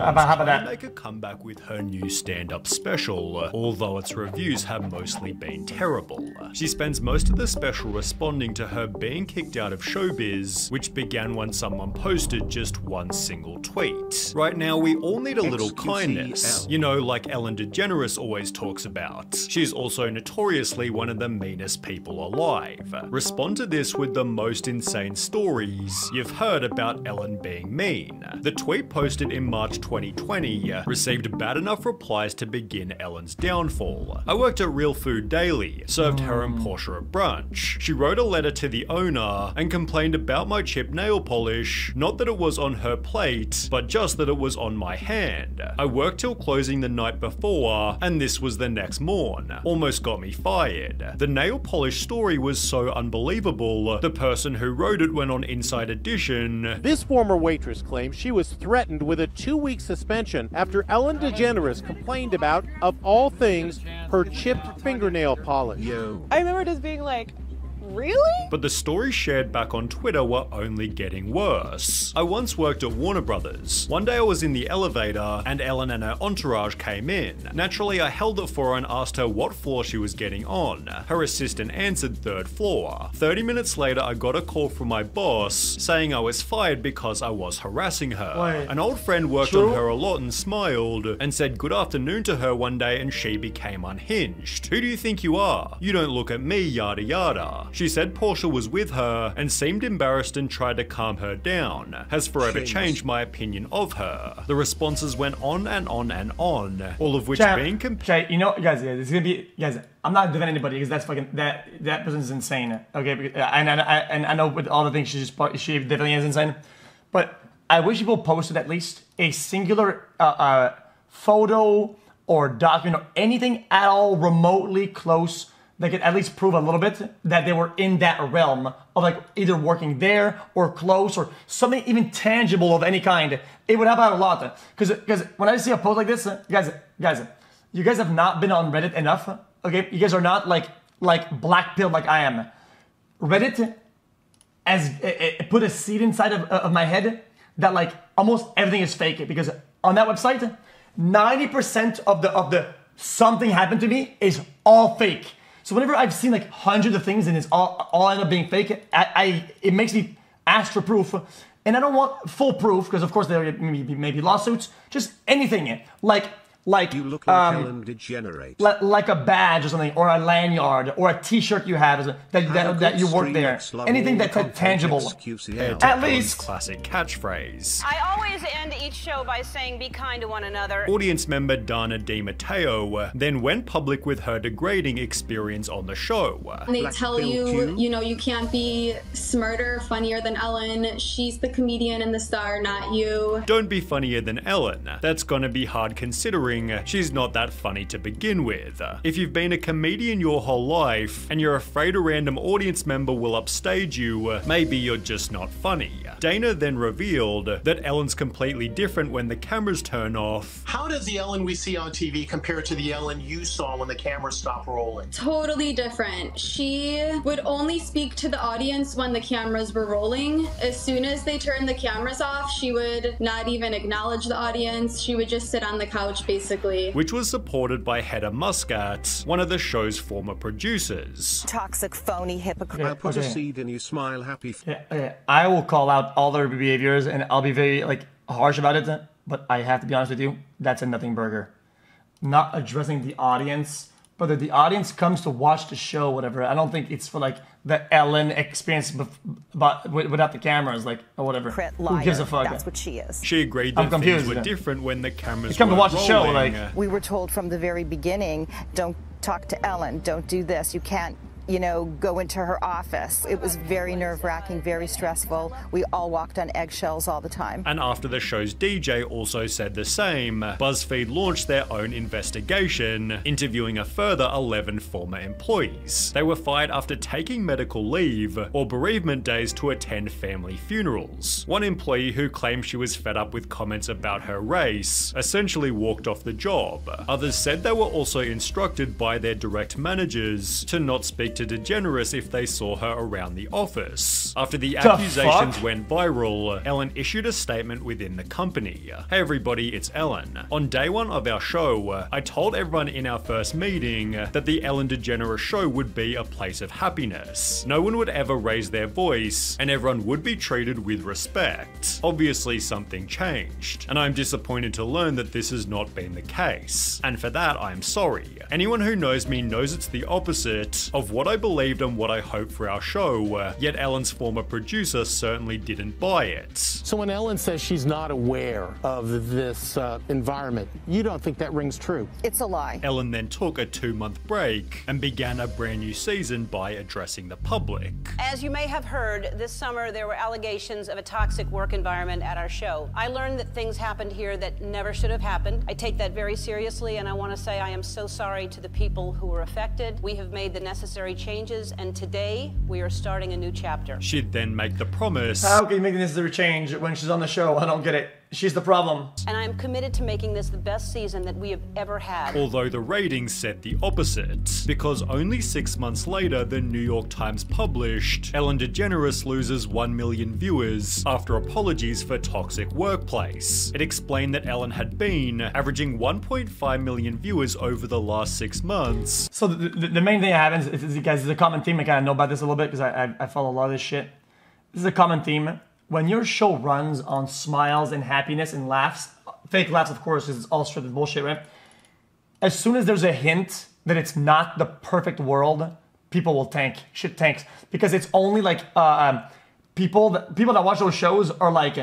Ellen make a comeback with her new stand-up special, although its reviews have mostly been terrible. She spends most of the special responding to her being kicked out of showbiz, which began when someone posted just one single tweet. Right now, we all need a little kindness, you know, like Ellen DeGeneres always talks about. She's also notoriously one of the meanest people alive. Respond to this with the most insane stories you've heard about Ellen being mean. The tweet posted in March 2020 received bad enough replies to begin Ellen's downfall. I worked at Real Food Daily, served her and Portia a brunch. She wrote a letter to the owner and complained about my chipped nail polish, not that it was on her plate, but just that it was on my hand. I worked till closing the night before, and this was the next morn. Almost got me fired. The nail polish story was so unbelievable, the person who wrote it went on Inside Edition. This former waitress claims she was threatened with a 2-week suspension after Ellen DeGeneres complained about, of all things, her chipped fingernail polish. Yo. I remember just being like, really? But the stories shared back on Twitter were only getting worse. I once worked at Warner Brothers. One day I was in the elevator and Ellen and her entourage came in. Naturally, I held it for her and asked her what floor she was getting on. Her assistant answered 3rd floor. 30 minutes later, I got a call from my boss saying I was fired because I was harassing her. Wait. An old friend worked on her a lot and smiled and said good afternoon to her one day and she became unhinged. Who do you think you are? You don't look at me, yada yada. She said Portia was with her and seemed embarrassed and tried to calm her down. Has forever changed my opinion of her. The responses went on and on and on, all of which being compared. You know, guys, it's gonna be, guys, I'm not defending anybody because that's fucking, that person's insane. Okay, and I know with all the things she definitely is insane, but I wish people posted at least a singular photo or document or anything at all remotely close. They could at least prove a little bit that they were in that realm of like either working there or close or something even tangible of any kind. It would help out a lot. Because when I see a post like this, guys, you guys have not been on Reddit enough. Okay, you guys are not like black-pilled like I am. Reddit has it put a seed inside of my head that like almost everything is fake because on that website, 90% of the something happened to me is all fake. So whenever I've seen like hundreds of things and it's all end up being fake, it makes me ask for proof. And I don't want full proof because of course there may be lawsuits, just anything. Like you look like Ellen DeGeneres. Like a badge or something, or a lanyard, or a t-shirt you have that you work there. Anything that's tangible. At least. Classic catchphrase. I always end each show by saying be kind to one another. Audience member Donna DiMatteo then went public with her degrading experience on the show. They tell you, you know, you can't be smarter, funnier than Ellen. She's the comedian and the star, not you. Don't be funnier than Ellen. That's gonna be hard considering she's not that funny to begin with. If you've been a comedian your whole life and you're afraid a random audience member will upstage you, maybe you're just not funny. Dana then revealed that Ellen's completely different when the cameras turn off. How does the Ellen we see on TV compare to the Ellen you saw when the cameras stopped rolling? Totally different. She would only speak to the audience when the cameras were rolling. As soon as they turned the cameras off, she would not even acknowledge the audience. She would just sit on the couch basically. Which was supported by Heather Muscat, one of the show's former producers. Toxic, phony, hypocrite. I put a seed in you, smile, happy. I will call out all their behaviors, and I'll be very harsh about it. But I have to be honest with you, that's a nothing burger. Not addressing the audience, but that the audience comes to watch the show, whatever. I don't think it's for the Ellen experience but without the cameras, or whatever. Who gives a fuck? That's what she is. She agreed that things were different when the cameras were rolling. Come to watch the show, we were told from the very beginning, don't talk to Ellen, don't do this, you can't, go into her office. It was very nerve-wracking, very stressful. We all walked on eggshells all the time. And after the show's DJ also said the same, BuzzFeed launched their own investigation, interviewing a further 11 former employees. They were fired after taking medical leave or bereavement days to attend family funerals. One employee who claimed she was fed up with comments about her race essentially walked off the job. Others said they were also instructed by their direct managers to not speak to DeGeneres if they saw her around the office. After the accusations went viral, Ellen issued a statement within the company. Hey everybody, it's Ellen. On day one of our show, I told everyone in our first meeting that the Ellen DeGeneres show would be a place of happiness. No one would ever raise their voice and everyone would be treated with respect. Obviously something changed, and I'm disappointed to learn that this has not been the case. And for that, I'm sorry. Anyone who knows me knows it's the opposite of what I believed and what I hoped for our show, yet Ellen's former producer certainly didn't buy it. So when Ellen says she's not aware of this environment, you don't think that rings true? It's a lie. Ellen then took a 2-month break and began a brand new season by addressing the public. As you may have heard, this summer there were allegations of a toxic work environment at our show. I learned that things happened here that never should have happened. I take that very seriously, and I want to say I am so sorry to the people who were affected. We have made the necessary changes, and today we are starting a new chapter. She'd then make the promise. How can you make the necessary change when she's on the show? I don't get it. She's the problem. And I'm committed to making this the best season that we have ever had. Although the ratings said the opposite, because only 6 months later, the New York Times published, Ellen DeGeneres loses 1 million viewers after apologies for toxic workplace. It explained that Ellen had been averaging 1.5 million viewers over the last 6 months. So the main thing that happens is, guys, this is a common theme. I kind of know about this a little bit because I follow a lot of this shit. This is a common theme. When your show runs on smiles and happiness and laughs, fake laughs of course, because it's all scripted bullshit, right? As soon as there's a hint that it's not the perfect world, people will tank. Shit tanks. Because it's only like, people that watch those shows are like,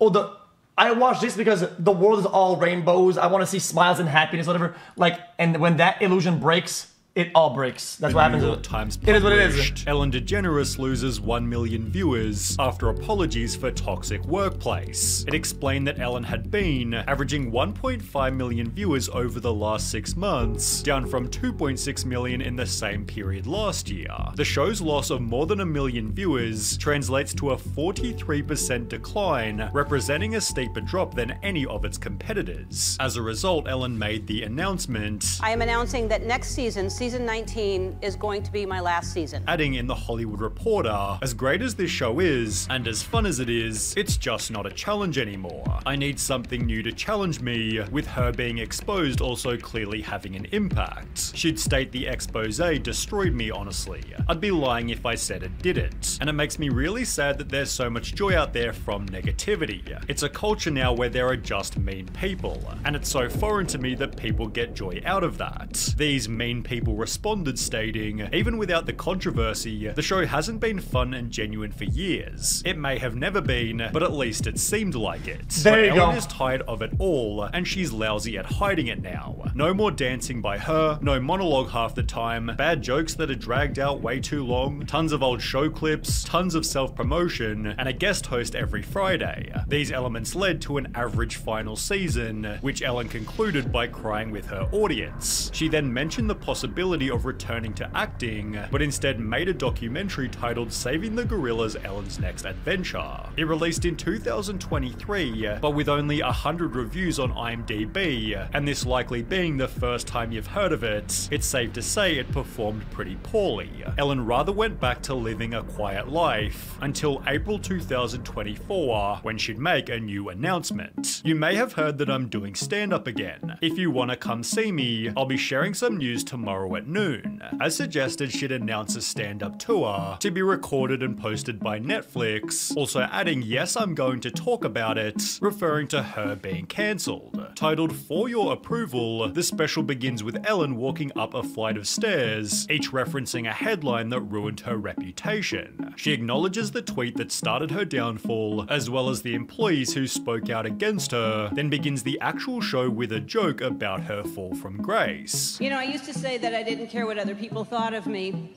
oh, I watch this because the world is all rainbows, I want to see smiles and happiness, whatever. Like, and when that illusion breaks, it all breaks. That's what happens. The New York Times published, it is what it is. Ellen DeGeneres loses 1 million viewers after apologies for toxic workplace. It explained that Ellen had been averaging 1.5 million viewers over the last 6 months, down from 2.6 million in the same period last year. The show's loss of more than a million viewers translates to a 43% decline, representing a steeper drop than any of its competitors. As a result, Ellen made the announcement. I am announcing that next season, Season 19 is going to be my last season. Adding in the Hollywood Reporter, as great as this show is, and as fun as it is, it's just not a challenge anymore. I need something new to challenge me, with her being exposed also clearly having an impact. She'd state the exposé destroyed me, honestly. I'd be lying if I said it didn't. And it makes me really sad that there's so much joy out there from negativity. It's a culture now where there are just mean people, and it's so foreign to me that people get joy out of that. These mean people responded stating, even without the controversy, the show hasn't been fun and genuine for years. It may have never been, but at least it seemed like it. There you go. Ellen is tired of it all, and she's lousy at hiding it now. No more dancing by her, no monologue half the time, bad jokes that are dragged out way too long, tons of old show clips, tons of self-promotion, and a guest host every Friday. These elements led to an average final season, which Ellen concluded by crying with her audience. She then mentioned the possibility of returning to acting, but instead made a documentary titled Saving the Gorillas Ellen's Next Adventure. It released in 2023, but with only 100 reviews on IMDb, and this likely being the first time you've heard of it, it's safe to say it performed pretty poorly. Ellen rather went back to living a quiet life until April 2024, when she'd make a new announcement. You may have heard that I'm doing stand-up again. If you wanna come see me, I'll be sharing some news tomorrow at noon. As suggested, she'd announce a stand-up tour to be recorded and posted by Netflix, also adding, yes, I'm going to talk about it, referring to her being cancelled. Titled For Your Approval, the special begins with Ellen walking up a flight of stairs, each referencing a headline that ruined her reputation. She acknowledges the tweet that started her downfall, as well as the employees who spoke out against her, then begins the actual show with a joke about her fall from grace. You know, I used to say that I didn't care what other people thought of me,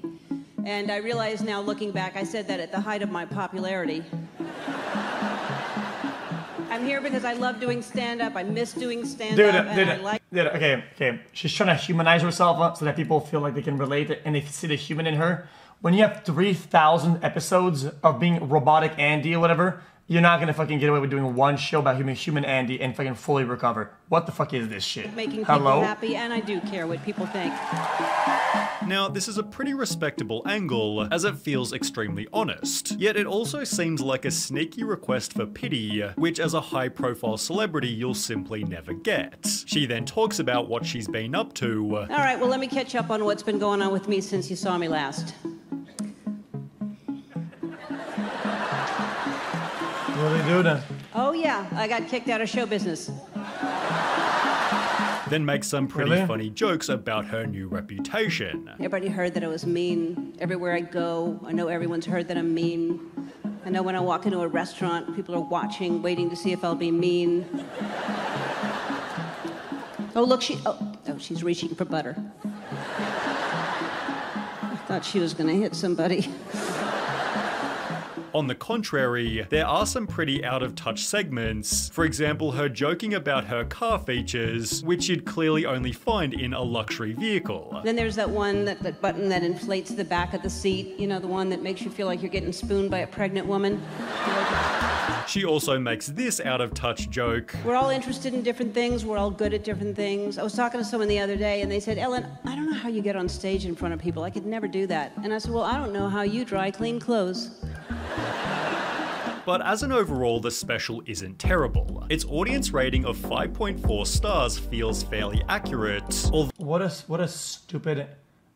and I realize now looking back I said that at the height of my popularity. I'm here because I love doing stand-up, I miss doing stand-up, Okay, she's trying to humanize herself up so that people feel like they can relate it and they see the human in her. When you have 3,000 episodes of being robotic Andy or whatever, You're not gonna fucking get away with doing one show about human Andy and fucking fully recover. What the fuck is this shit? Making people happy, and I do care what people think. Now, this is a pretty respectable angle, as it feels extremely honest. Yet it also seems like a sneaky request for pity, which as a high-profile celebrity, you'll simply never get. She then talks about what she's been up to. All right, well, let me catch up on what's been going on with me since you saw me last. What do they do then? Oh yeah, I got kicked out of show business. Then makes some pretty funny jokes about her new reputation. Everybody heard that I was mean. Everywhere I go, I know everyone's heard that I'm mean. I know when I walk into a restaurant, people are watching, waiting to see if I'll be mean. Oh look, she's reaching for butter. I thought she was gonna hit somebody. On the contrary, there are some pretty out-of-touch segments. For example, her joking about her car features, which you'd clearly only find in a luxury vehicle. Then there's that one, that button that inflates the back of the seat, you know, the one that makes you feel like you're getting spooned by a pregnant woman. She also makes this out-of-touch joke. We're all interested in different things, we're all good at different things. I was talking to someone the other day and they said, Ellen, I don't know how you get on stage in front of people, I could never do that. And I said, well, I don't know how you dry clean clothes. But as an overall, the special isn't terrible. Its audience rating of 5.4 stars feels fairly accurate. What a stupid...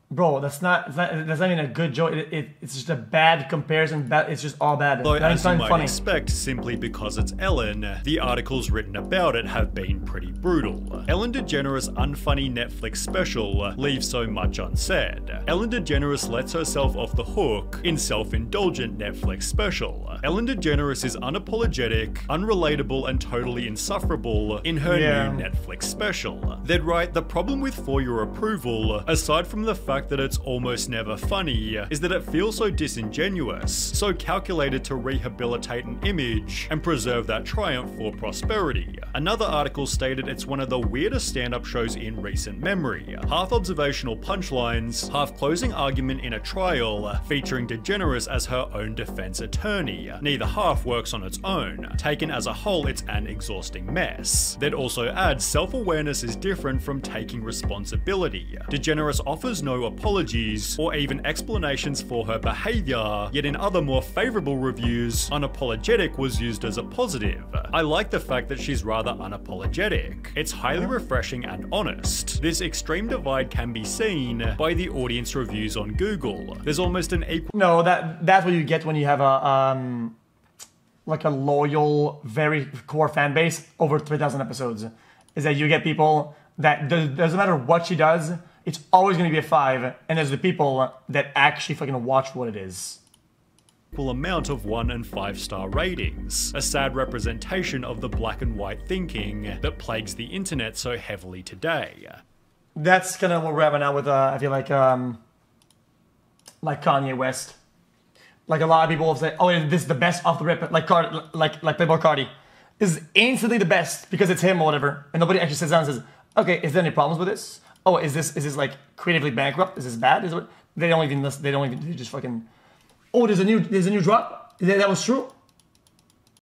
Bro, that's not even a good joke. It's just a bad comparison. It's just all bad. Though, as you might expect, simply because it's Ellen, the articles written about it have been pretty brutal. Ellen DeGeneres' unfunny Netflix special leaves so much unsaid. Ellen DeGeneres lets herself off the hook in self-indulgent Netflix special. Ellen DeGeneres is unapologetic, unrelatable, and totally insufferable in her new Netflix special. They'd write, the problem with For Your Approval, aside from the fact that it's almost never funny, is that it feels so disingenuous, so calculated to rehabilitate an image and preserve that triumph for prosperity. Another article stated it's one of the weirdest stand-up shows in recent memory. Half observational punchlines, half closing argument in a trial, featuring DeGeneres as her own defense attorney. Neither half works on its own. Taken as a whole, it's an exhausting mess. They'd also add self-awareness is different from taking responsibility. DeGeneres offers no apologies or even explanations for her behavior, yet in other more favorable reviews, unapologetic was used as a positive. I like the fact that she's rather unapologetic. It's highly refreshing and honest. This extreme divide can be seen by the audience reviews on Google. There's almost an equal— No, that's what you get when you have a, like a loyal, very core fan base over 3,000 episodes, is that you get people that doesn't matter what she does, it's always gonna be a 5, and there's the people that actually fucking watch what it is. Amount of 1- and 5-star ratings, a sad representation of the black and white thinking that plagues the internet so heavily today. That's kind of what we're having now with, I feel like Kanye West. Like a lot of people will say, oh, this is the best off the rip, like Playboy Cardi. This is instantly the best because it's him or whatever, and nobody actually sits down and says, okay, is there any problems with this? Oh, is this like creatively bankrupt? Is this bad? Is it, they don't even listen, they just fucking, oh, there's a new drop? That was true?